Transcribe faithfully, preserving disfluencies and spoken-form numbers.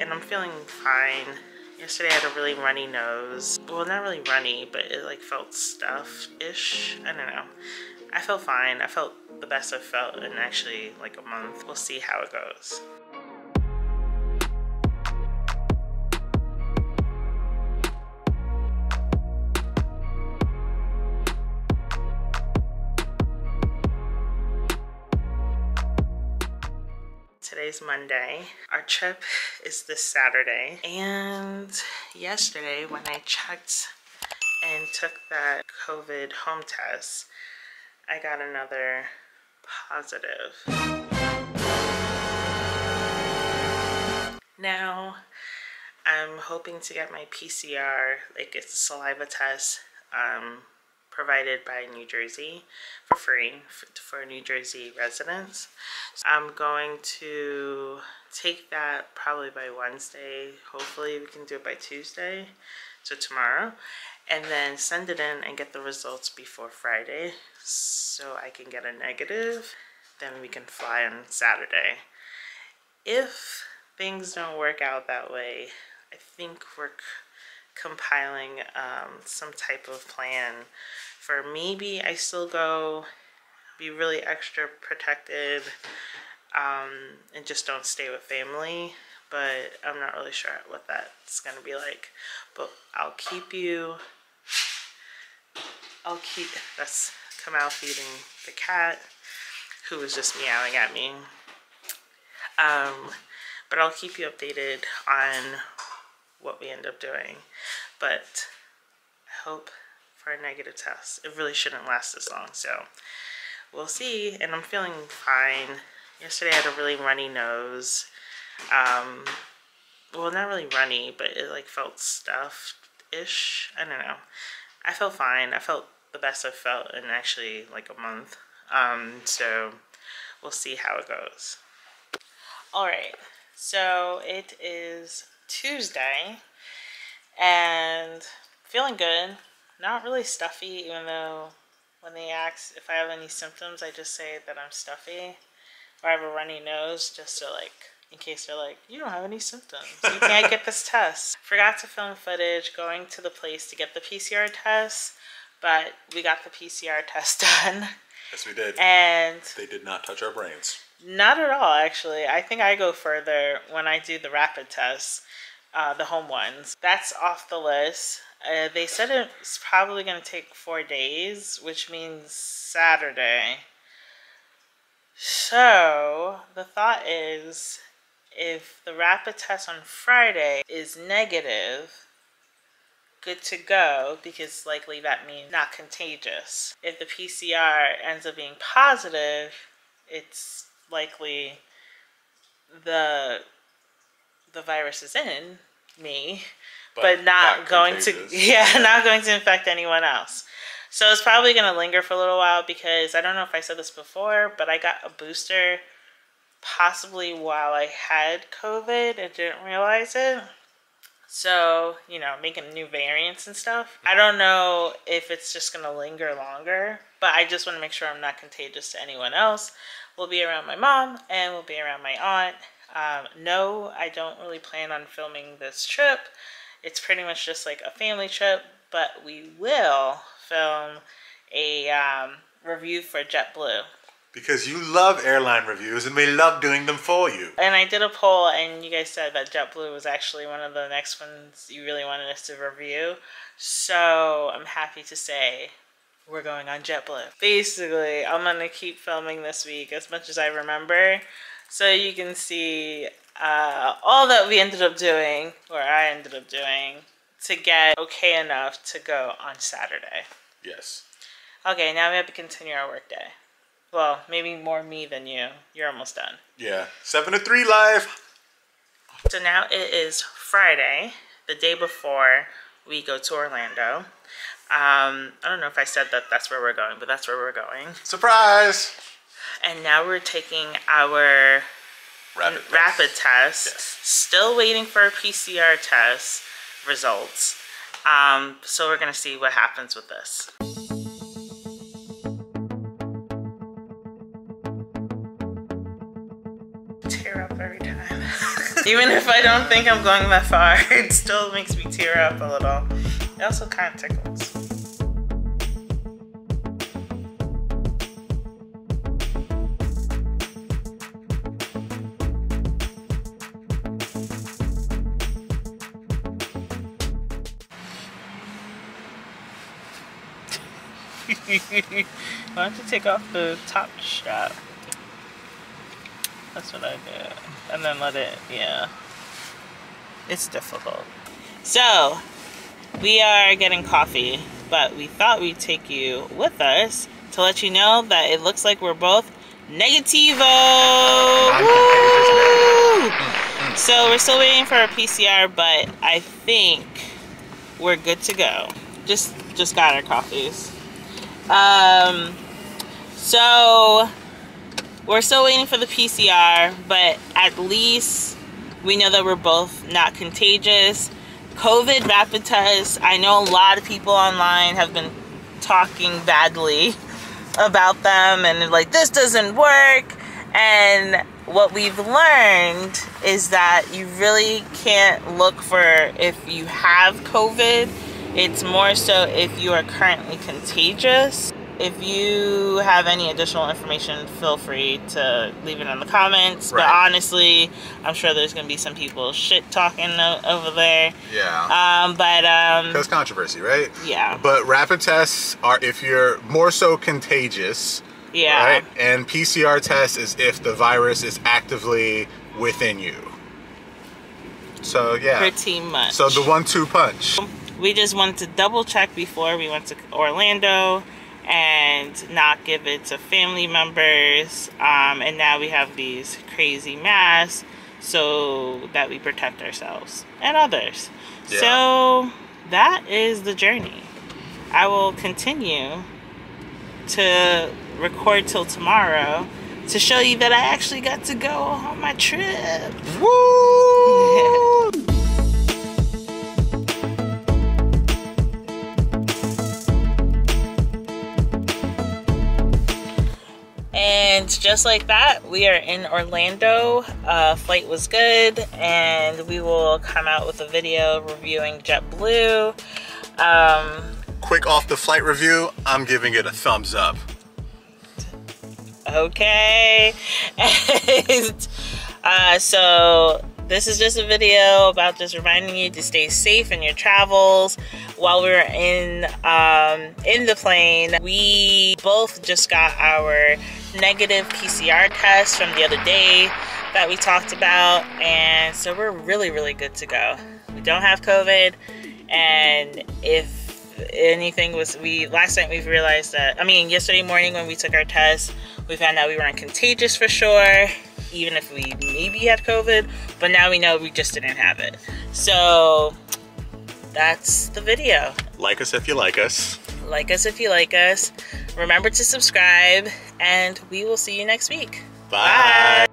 and I'm feeling fine. Yesterday I had a really runny nose. Well, not really runny, but it like felt stuffed-ish. I don't know. I felt fine. I felt the best I've felt in actually like a month. We'll see how it goes. Today's Monday. Our trip is this Saturday. And yesterday when I checked and took that COVID home test, I got another positive. Now I'm hoping to get my P C R, like it's a saliva test, um, provided by New Jersey for free for New Jersey residents. So I'm going to take that probably by Wednesday. Hopefully we can do it by Tuesday, so tomorrow, and then send it in and get the results before Friday so I can get a negative. Then we can fly on Saturday. If things don't work out that way, I think we're compiling um, some type of plan for maybe I still go, be really extra protected, um, and just don't stay with family, but I'm not really sure what that's gonna be like. But I'll keep you, I'll keep, that's Kamau feeding the cat, who was just meowing at me. Um, but I'll keep you updated on what we end up doing, but I hope for a negative test. It really shouldn't last this long, so we'll see. And I'm feeling fine. Yesterday I had a really runny nose. Um, well, not really runny, but it like felt stuffed-ish. I don't know. I felt fine. I felt the best I've felt in actually like a month. Um, so we'll see how it goes. All right, so it is Tuesday and feeling good, not really stuffy, even though when they ask if I have any symptoms I just say that I'm stuffy or I have a runny nose, just so like in case they're like, you don't have any symptoms, you can't get this test. Forgot to film footage going to the place to get the P C R test, but we got the P C R test done. Yes, we did. And they did not touch our brains. Not at all, actually. I think I go further when I do the rapid tests, uh, the home ones. That's off the list. Uh, they said it's probably going to take four days, which means Saturday. So the thought is, if the rapid test on Friday is negative, good to go, because likely that means not contagious. If the P C R ends up being positive, it's likely the the virus is in me, but, but not, not going contagious. to yeah, yeah not going to infect anyone else. So it's probably going to linger for a little while, because I don't know if I said this before, but I got a booster possibly while I had COVID and didn't realize it. So, you know, making new variants and stuff. I don't know if it's just going to linger longer, but I just want to make sure I'm not contagious to anyone else. We'll be around my mom and we'll be around my aunt. Um, no, I don't really plan on filming this trip. It's pretty much just like a family trip, but we will film a um, review for JetBlue. Because you love airline reviews and we love doing them for you. And I did a poll and you guys said that JetBlue was actually one of the next ones you really wanted us to review. So I'm happy to say we're going on JetBlue. Basically, I'm going to keep filming this week as much as I remember. So you can see uh, all that we ended up doing, or I ended up doing, to get okay enough to go on Saturday. Yes. Okay, now we have to continue our work day. Well, maybe more me than you. You're almost done. Yeah. Seven to three live. So now it is Friday, the day before we go to Orlando. Um, I don't know if I said that that's where we're going, but that's where we're going. Surprise! And now we're taking our rapid test. Rapid test. Yes. Still waiting for a P C R test results. Um, so we're going to see what happens with this. Tear up every time. Even if I don't think I'm going that far, it still makes me tear up a little. It also kind of tickles. Why don't you take off the top strap? That's what I did. And then let it, yeah. It's difficult. So, we are getting coffee, but we thought we'd take you with us to let you know that it looks like we're both negativo! So, we're still waiting for our P C R, but I think we're good to go. Just, just got our coffees. Um, so we're still waiting for the P C R, but at least we know that we're both not contagious. COVID rapid test, I know a lot of people online have been talking badly about them and like, this doesn't work. And what we've learned is that you really can't look for if you have COVID. It's more so if you are currently contagious. If you have any additional information, feel free to leave it in the comments. Right. But honestly, I'm sure there's going to be some people shit talking over there. Yeah. Um, but um. Because controversy, right? Yeah. But rapid tests are if you're more so contagious. Yeah. Right? And P C R test is if the virus is actively within you. So yeah. Pretty much. So the one two punch. We just wanted to double check before we went to Orlando and not give it to family members. Um, and now we have these crazy masks so that we protect ourselves and others. Yeah. So that is the journey. I will continue to record till tomorrow to show you that I actually got to go on my trip. Woo! And just like that, we are in Orlando. Uh, flight was good, and we will come out with a video reviewing JetBlue. Um, Quick off the flight review, I'm giving it a thumbs up. Okay. And, uh, so this is just a video about just reminding you to stay safe in your travels. While we were in, um, in the plane, we both just got our negative P C R test from the other day that we talked about, and so we're really really good to go. We don't have COVID, and if anything was we last night we've realized that I mean yesterday morning when we took our test, we found out we weren't contagious for sure, even if we maybe had COVID, but now we know we just didn't have it. So that's the video. Like us if you like us. Like us if you like us. Remember to subscribe, and we will see you next week. Bye. Bye.